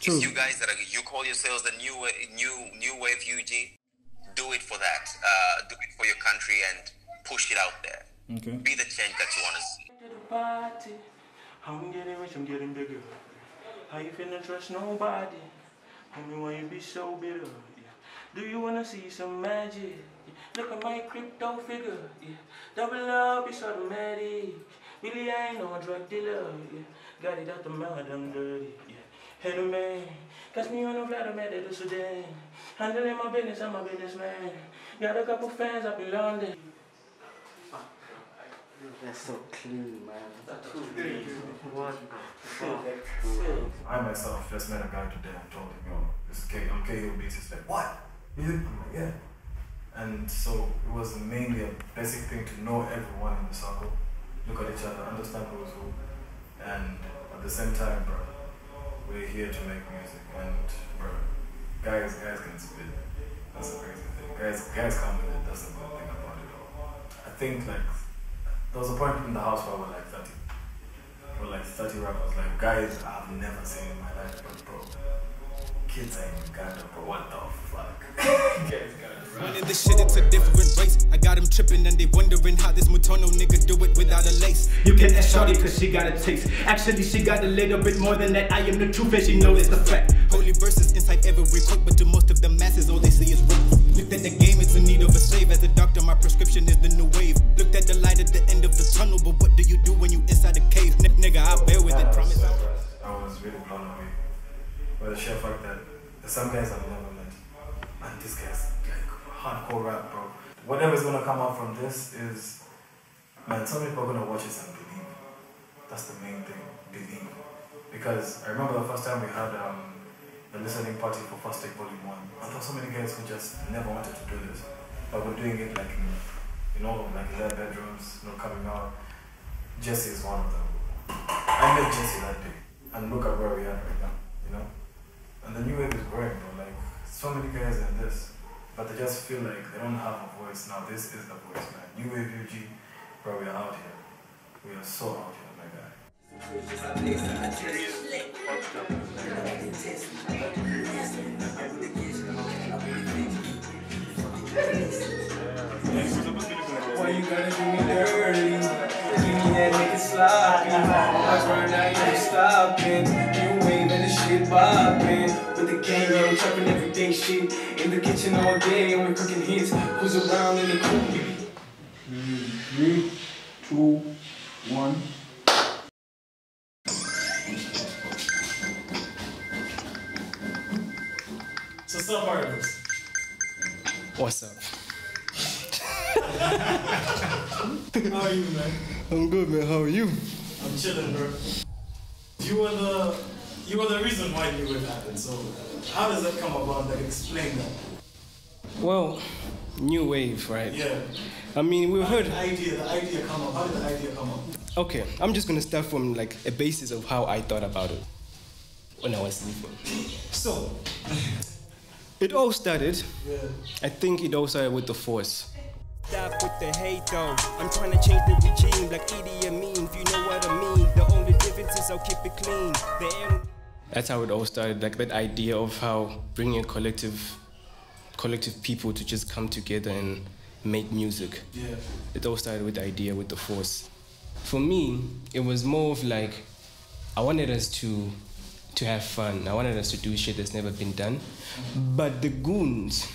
True. It's you guys that are, you call yourselves the new wave UG. Do it for that. Do it for your country and push it out there. Okay. Be the change that you want to see. Party. I'm getting rich, I'm getting bigger. How you finna trust nobody? Homie, why you be so bitter? Yeah. Do you wanna see some magic? Yeah. Look at my crypto figure. Yeah. Double up, it's automatic. Really, I ain't no drug dealer. Yeah. Got it out the mouth, I'm dirty. Yeah. Hey, the man, catch me on a flat, I'm at the Sudan. Handling my business, I'm a businessman. Got a couple fans up in London. That's so clean, man. That's so clean. I myself just met a guy today and told him, yo, this is I'm Kahealbeats. He's like, what? I'm like, yeah. And so it was mainly a basic thing to know everyone in the circle, look at each other, understand who's who, and at the same time, bro, we're here to make music, and bro, guys can spit. That's the crazy thing. Guys come with it. That's the good thing about it all. I think like. There was a point in the house where we were like 30. We were like 30 rappers, like guys I've never seen in my life, but bro, kids are in Uganda, bro, what the fuck? Kids gotta run. This shit, it's a different race. I got them tripping and they wondering how this Mutono nigga do it without a lace. You get that shorty cause she got a taste. Actually, she got a little bit more than that. I am the truth and she knows the fact. Holy verses inside every quote, but to most of the masses, all they see is rope. Looked at the game, it's in need of a save. As a doctor, my prescription is the new wave. Looked at the light at the end of the tunnel, but what do you do when you inside the cave? Nigga, I'll bear with it, promise. I was really blown away by the sheer fact that there's some guys I've never met. And this guy's like hardcore rap, bro. Whatever's gonna come out from this is, man, some people are gonna watch this and believe. That's the main thing, believe. Because I remember the first time we had the listening party for First Take Volume 1. I thought so many guys who just never wanted to do this. But we're doing it like in all of like their bedrooms, not coming out. Jesse is one of them. I met Jesse that day. And look at where we are right now, you know? And the new wave is growing, bro. Like, so many guys in this. But they just feel like they don't have a voice. Now this is the voice, man. New Wave UG, bro, we are out here. We are so out here, my guy. Why you gotta do me dirty? Give me that nigga sloppy. I burn out, you ain't stopping. You waving and this shit bopping. With the gang, yo, chopping everyday shit. In the kitchen all day, and we're cooking hits. Who's around in the coop? 3, 2, 1. So what's up, artists? What's up? How are you, man? I'm good, man. How are you? I'm chilling, bro. You were the reason why New Wave happened. So how does that come about? Like, explain that. Well, New Wave, right? Yeah. I mean, we've heard. The idea come up. How did the idea come up? Okay, I'm just gonna start from like a basis of how I thought about it when I was sleeping. So. It all started, yeah. I think it all started with the force. Stop with the hate though, I'm trying to change the regime like Idi Amin, if you know what I mean. The only difference is I'll keep it clean. That's how it all started, like that idea of how bringing a collective people to just come together and make music. Yeah. It all started with the idea with the force. For me, it was more of like, I wanted us to have fun. I wanted us to do shit that's never been done. But the goons,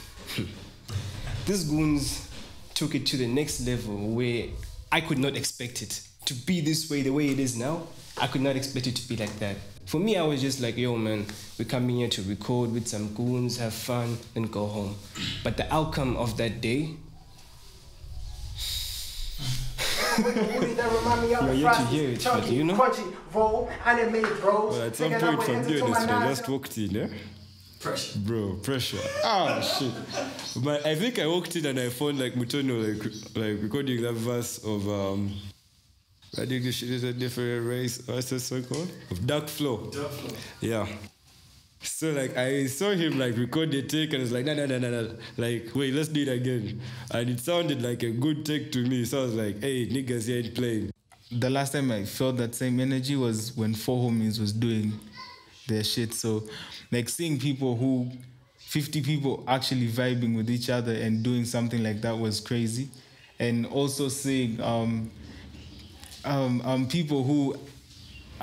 these goons took it to the next level where I could not expect it to be this way, the way it is now. I could not expect it to be like that. For me, I was just like, yo man, we're coming here to record with some goons, have fun, then go home. But the outcome of that day, that remind me of no, Frosty, Chunky, you know? Crunchy, roll, anime bros. Well, at some point from here, this guy just walked in, yeah? Pressure. Bro, pressure. Ah, shit. But I think I walked in and I found like Mutono, like recording that verse of, I think this shit is a different race, what's that song called? Of Dark Flow. Dark Flow. Yeah. So like I saw him like record the take and I was like nah, like wait, let's do it again, and it sounded like a good take to me, so I was like, hey niggas, you ain't playing. The last time I felt that same energy was when Four Homies was doing their shit. So like seeing people who 50 people actually vibing with each other and doing something like that was crazy. And also seeing people who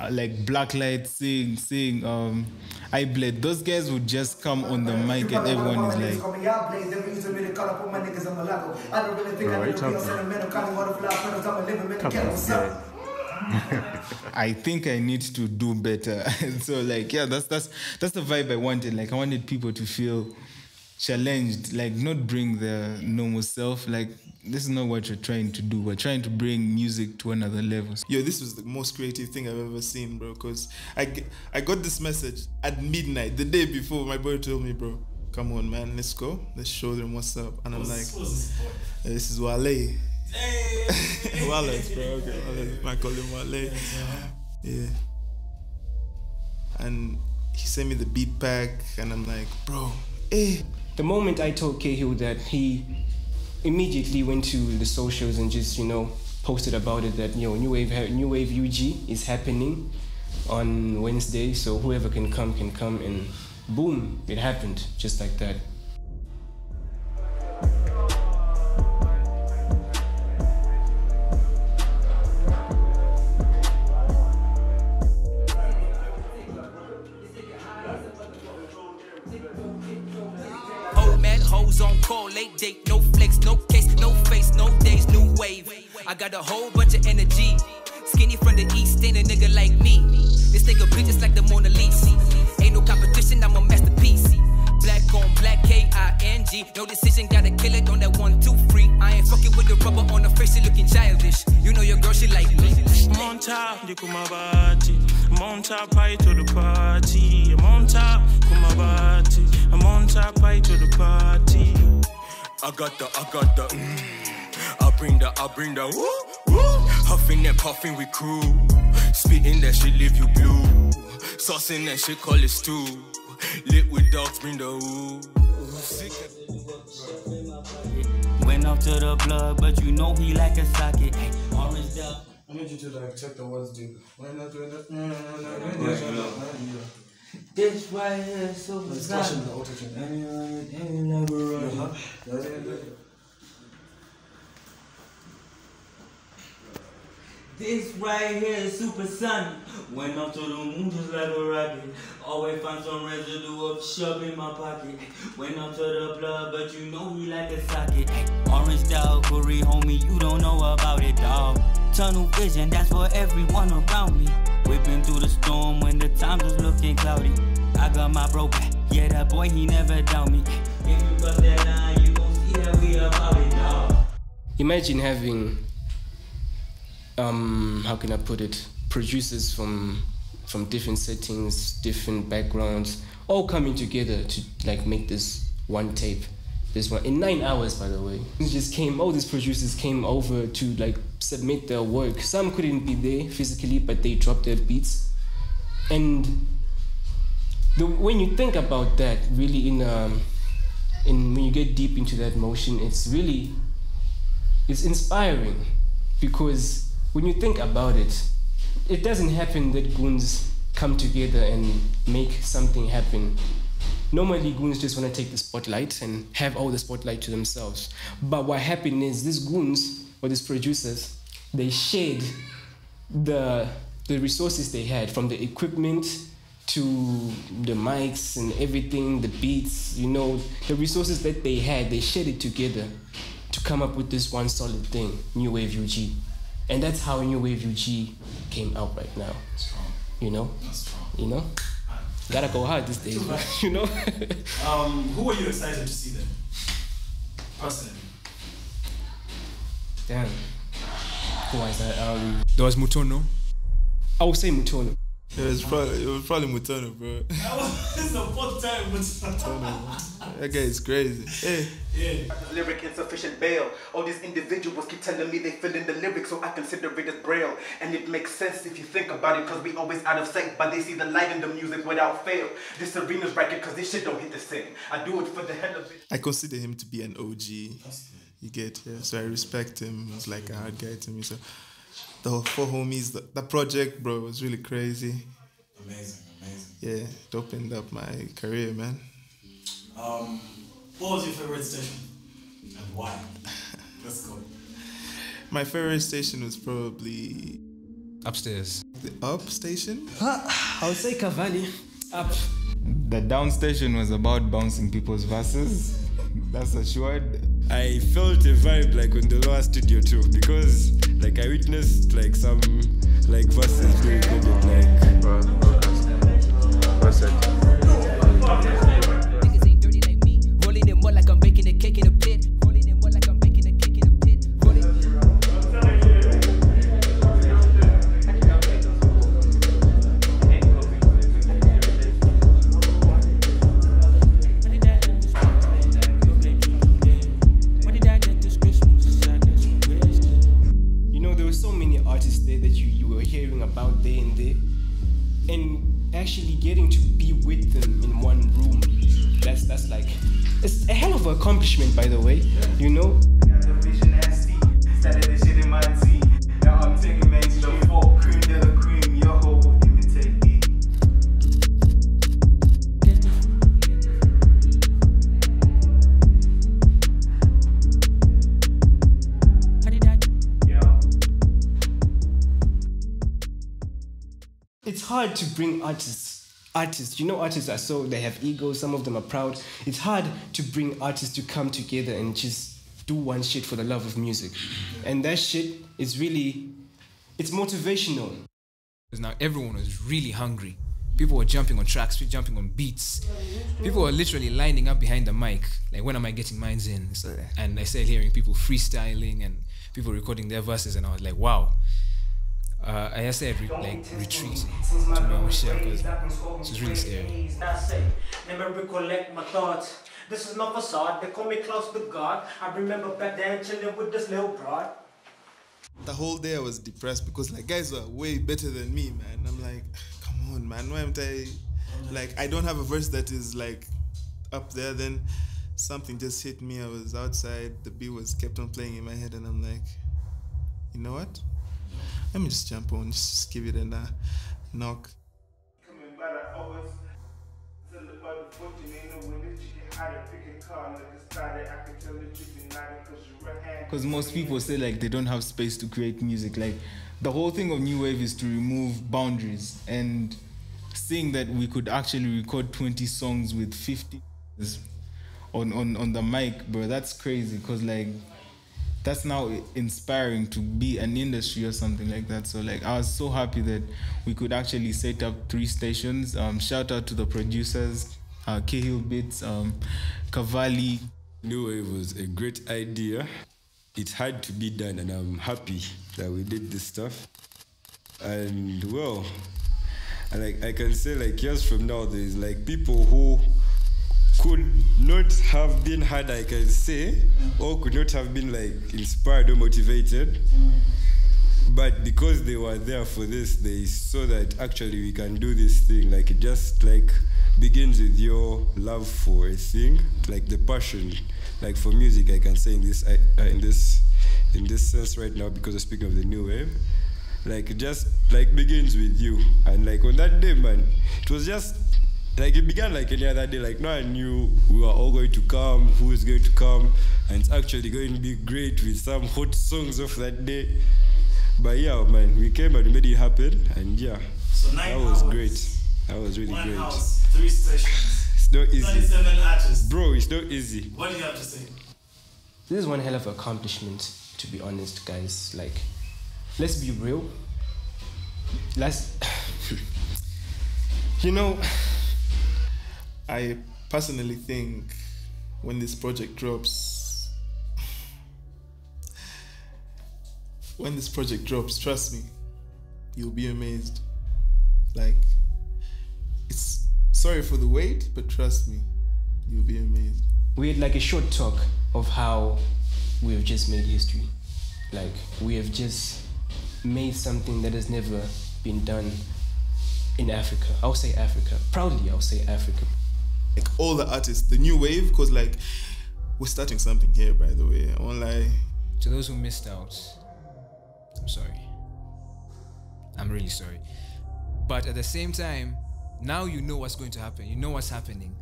like Blacklight, seeing I Bled, those guys would just come on the mic and everyone is like, I think I need to do better. So like, yeah, that's the vibe I wanted. Like, I wanted people to feel challenged, like not bring their normal self. Like, this is not what you're trying to do. We're trying to bring music to another level. Yo, this was the most creative thing I've ever seen, bro, because I got this message at midnight, the day before. My boy told me, bro, come on, man, let's go. Let's show them what's up. And I'm like, this is Wale. Hey. Wale, bro, okay. Wale. I call him Wale. Yeah. And he sent me the beat pack, and I'm like, bro, hey. The moment I told Cahill that, he immediately went to the socials and just, you know, posted about it that, you know, New Wave UG is happening on Wednesday, so whoever can come, and boom, it happened, just like that. Late date, no flex, no case, no face, no days, new wave. I got a whole bunch of energy. Skinny from the east, ain't a nigga like me. This nigga bitches like the Mona Lisa. Ain't no competition, I'm a masterpiece. Black on black, K-I-N-G. No decision, gotta kill it on that 1, 2, 3. I ain't fucking with the rubber on the face, she looking childish. You know your girl, she like me. Monta, dikumabati. Monta, pie to the party. Monta, kumabati. Monta, pie to the party. I got the, I bring the, woo, woo. Huffing and puffing, we crew. Spitting that shit, leave you blue. Saucing that shit, call it stew. Lit with dogs, bring the woo. Went off to the plug, but you know he like a socket. Orange up. I need you to like check the words, dude. No. This right here, so bizarre. This right here is super sun. Went up to the moon just like a rocket. Always find some residue of shove in my pocket. Went up to the blood, but you know he like a socket. Orange dog, curry homie, you don't know about it, dog. Tunnel vision, that's for everyone around me. Whipping through the storm when the times was looking cloudy. I got my bro back, yeah, that boy, he never doubt me. If you cross that line, you gon' see that we about it, dog. Imagine having how can I put it? Producers from different settings, different backgrounds, all coming together to like make this one tape. This one in 9 hours, by the way. It just came. All these producers came over to like submit their work. Some couldn't be there physically, but they dropped their beats. And when you think about that, really, in when you get deep into that motion, it's inspiring, because when you think about it, it doesn't happen that goons come together and make something happen. Normally, goons just want to take the spotlight and have all the spotlight to themselves. But what happened is these goons, or these producers, they shared the resources they had, from the equipment to the mics and everything, the beats, you know, the resources that they had, they shared it together to come up with this one solid thing, New Wave UG. And that's how New Wave UG came out right now. Strong. You know? Strong. You know? Gotta go hard these days, you know? Who were you excited to see then? Personally? Damn. Who was that? There was Mutono. I would say Mutono. Yeah, it was probably Mutono, bro. It's the fourth time Mutono. That guy is crazy. Hey. Yeah. Lyric insufficient bail. All these individuals keep telling me they fill in the lyrics, so I consider it as braille. And it makes sense if you think about it, cause we always out of sync, but they see the light in the music without fail. This arena's bracket, cause this shit don't hit the same. I do it for the hell of it. I consider him to be an OG. You get, yeah. So I respect him. He's like a hard guy to me. So the Four Homies, the project, bro, was really crazy. Amazing, amazing. Yeah, it opened up my career, man. What was your favorite station and why? Let's go. My favorite station was probably... Upstairs. The up station? I would say Cavalli. Up. The down station was about bouncing people's verses. That's assured. I felt a vibe like on the lower studio too, because like I witnessed like some like verses being coded like. Niggas ain't dirty like me, rolling it more like I'm baking a cake in a pit. Actually getting to be with them in one room, that's like, it's a hell of an accomplishment, by the way, you know? It's hard to bring artists, you know, artists are so, they have egos, some of them are proud. It's hard to bring artists to come together and just do one shit for the love of music. And that shit is really, it's motivational. Because now everyone was really hungry. People were jumping on tracks, jumping on beats. People were literally lining up behind the mic, like, when am I getting mines in? So, and I started hearing people freestyling and people recording their verses, and I was like, wow. I just said retreat to my own shell, because this is really scary. Never recollect my thoughts. This is not facade. They call me close to God. I remember back then chilling with this little broad. The whole day I was depressed because like guys were way better than me, man. I'm like, come on, man. Why am I like I don't have a verse that is like up there? Then something just hit me. I was outside. The beat was kept on playing in my head, and I'm like, you know what? Let me just jump on, just give it a knock. Because most people say like they don't have space to create music. Like the whole thing of New Wave is to remove boundaries, and seeing that we could actually record 20 songs with 50 on the mic, bro, that's crazy. Because like that's now inspiring to be an industry or something like that. So like I was so happy that we could actually set up 3 stations. Shout out to the producers, Kahealbeats, Cavalli. New Wave was a great idea. It had to be done, and I'm happy that we did this stuff. And well, like I can say like years from now, there's like people who could not have been had, I can say, or could not have been like inspired or motivated, but because they were there for this, they saw that actually we can do this thing. Like it just like begins with your love for a thing, like the passion, like for music, I can say in this sense right now, because I'm speaking of the New Wave. Like it just like begins with you, and like on that day, man, it was just. Like it began like any other day, like no one knew we were all going to come, who is going to come, and it's actually going to be great with some hot songs of that day. But yeah, man, we came and made it happen, and yeah, so that was great. That was really great. 1 house, 3 stations. It's not easy. 37 artists. Bro, it's not easy. What do you have to say? This is one hell of an accomplishment, to be honest, guys. Like, let's be real. Let's, you know. I personally think when this project drops, trust me, you'll be amazed. Like, it's sorry for the wait, but trust me, you'll be amazed. We had like a short talk of how we have just made history. Like, we have just made something that has never been done in Africa. I'll say Africa. Proudly, I'll say Africa. Like all the artists, the New Wave, because like we're starting something here, by the way. I won't lie. To those who missed out, I'm sorry. I'm really sorry. But at the same time, now you know what's going to happen. You know what's happening.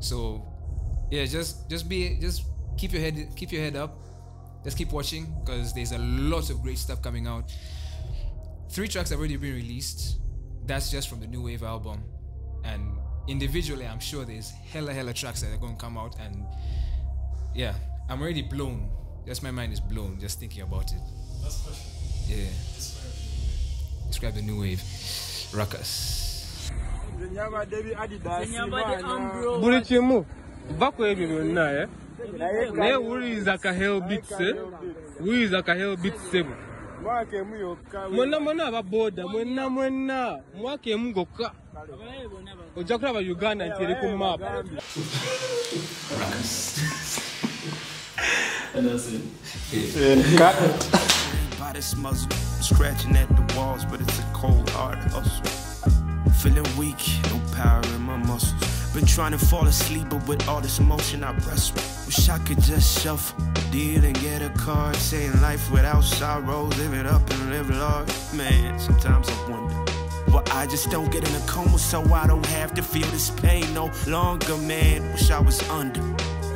So yeah, just keep your head up. Just keep watching, because there's a lot of great stuff coming out. 3 tracks have already been released. That's just from the New Wave album. And individually, I'm sure there's hella tracks that are going to come out. And yeah, I'm already blown. Just my mind is blown just thinking about it. Last question. Yeah. Describe the New Wave. Ruckus. Burichimu. Bakwebirona, eh? Ne wuri za Kahealbeats, wuri za Kahealbeats seven. Mwana ababoda, mwana mwake mungoka. Ojakura ba Uganda ntereko map. And that's it. Everybody's muzzle, scratching at the walls, but it's a cold hard hustle. Feeling weak, no power in my muscles. Been trying to fall asleep, but with all this motion I wrestle. Wish I could just shuffle, deal and get a card, saying life without sorrow, live it up and live large. Man, sometimes I wonder, well, I just don't get in a coma, so I don't have to feel this pain no longer, man. Wish I was under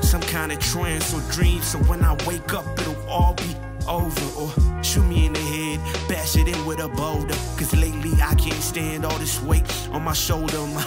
some kind of trance or dream, so when I wake up it'll all be over. Or shoot me in the head, bash it in with a boulder, cause lately I can't stand all this weight on my shoulder. My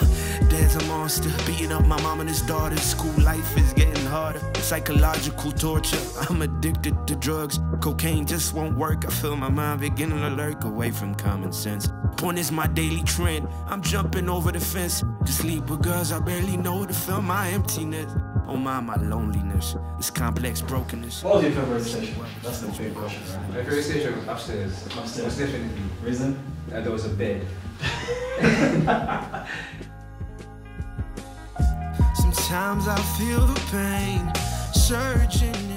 dad's a monster, beating up my mom and his daughter. School life is getting harder, psychological torture. I'm addicted to drugs, cocaine just won't work. I feel my mind beginning to lurk away from common sense. Porn is my daily trend, I'm jumping over the fence to sleep with girls I barely know, to fill my emptiness. Oh my loneliness, this complex brokenness. What was your favorite station? That's the big question, right? My favorite station was upstairs. Upstairs? Most definitely. Reason? There was a bed. Sometimes I feel the pain surging.